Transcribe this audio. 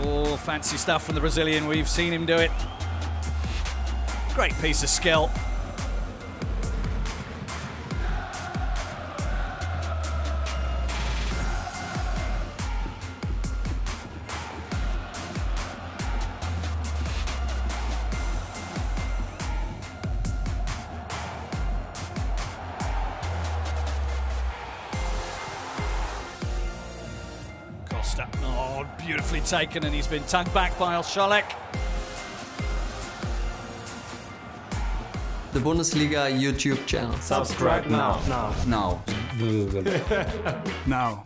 Oh, fancy stuff from the Brazilian. We've seen him do it. Great piece of skill. Oh, beautifully taken, and he's been tugged back by Olszalek. The Bundesliga YouTube channel. Subscribe now. Now. Now.